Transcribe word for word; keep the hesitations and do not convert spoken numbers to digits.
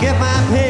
get my pay.